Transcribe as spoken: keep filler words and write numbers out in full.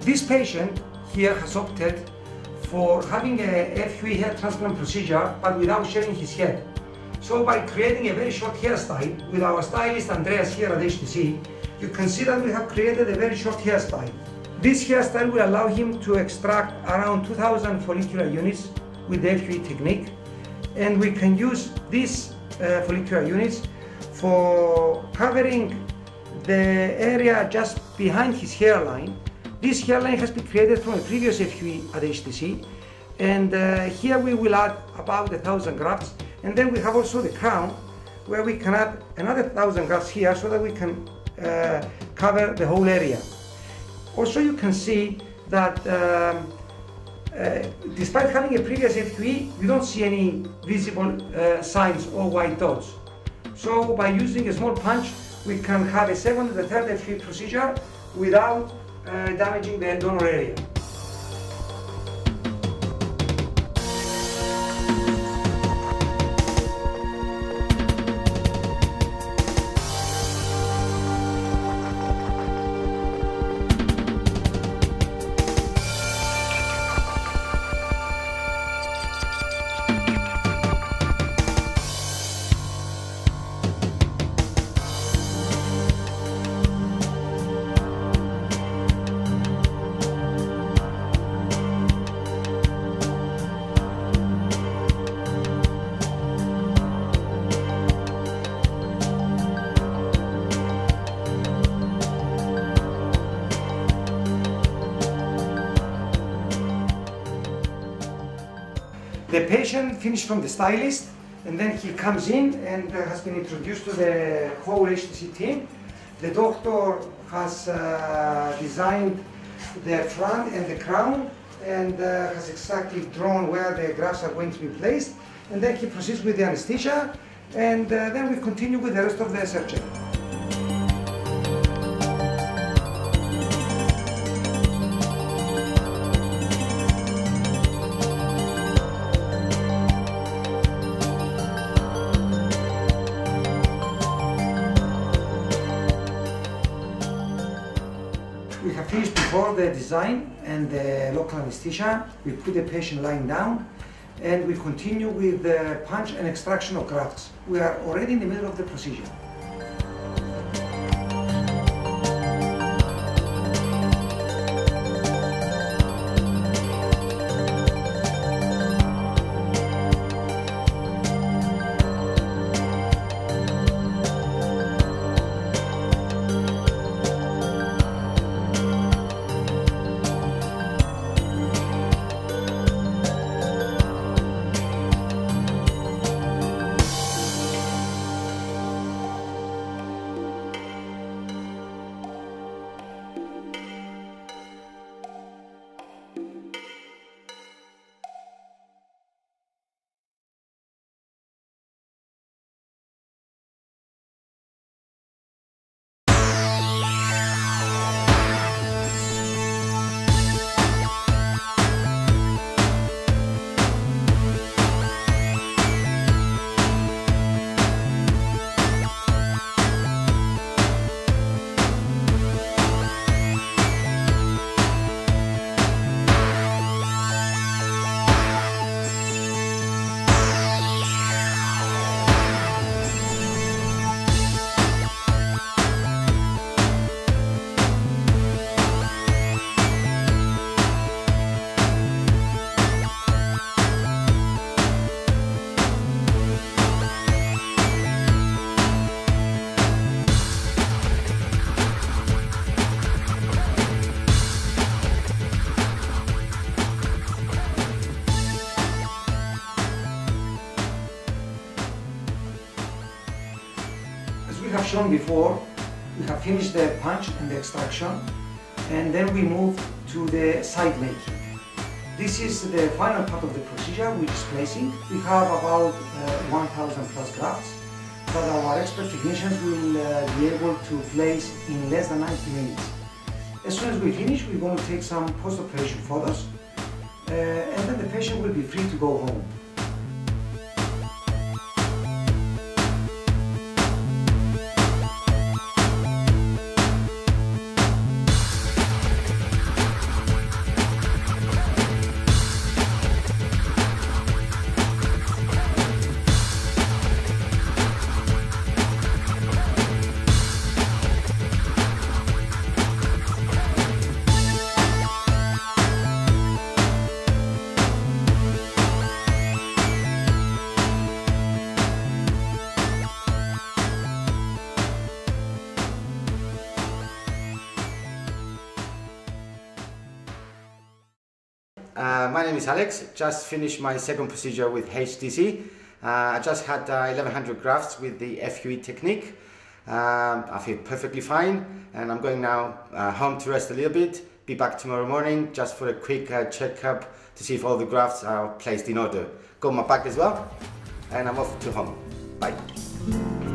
This patient here has opted for having a F U E hair transplant procedure, but without shaving his head. So by creating a very short hairstyle with our stylist Andreas here at H T C, you can see that we have created a very short hairstyle. This hairstyle will allow him to extract around two thousand follicular units with the F U E technique, and we can use these uh, follicular units for covering the area just behind his hairline. This hairline has been created from a previous F U E at H T C, and uh, here we will add about a thousand grafts. And then we have also the crown, where we can add another thousand grafts here so that we can uh, cover the whole area. Also, you can see that um, uh, despite having a previous F U E, you don't see any visible uh, signs or white dots. So by using a small punch, we can have a second and a third F U E procedure without uh, damaging the donor area. The patient finished from the stylist, and then he comes in and has been introduced to the whole H T C team. The doctor has uh, designed the front and the crown, and uh, has exactly drawn where the grafts are going to be placed. And then he proceeds with the anesthesia, and uh, then we continue with the rest of the surgery. We have finished before the design and the local anesthesia. We put the patient lying down, and we continue with the punch and extraction of grafts. We are already in the middle of the procedure. We have shown before, we have finished the punch and the extraction, and then we move to the side making. This is the final part of the procedure, which is placing. We have about uh, one thousand plus grafts that our expert technicians will uh, be able to place in less than ninety minutes. As soon as we finish, we're going to take some post-operation photos, uh, and then the patient will be free to go home. Uh, my name is Alex. Just finished my second procedure with H T C. Uh, I just had uh, eleven hundred grafts with the F U E technique. Um, I feel perfectly fine, and I'm going now uh, home to rest a little bit. Be back tomorrow morning just for a quick uh, checkup to see if all the grafts are placed in order. Got my pack as well, and I'm off to home. Bye.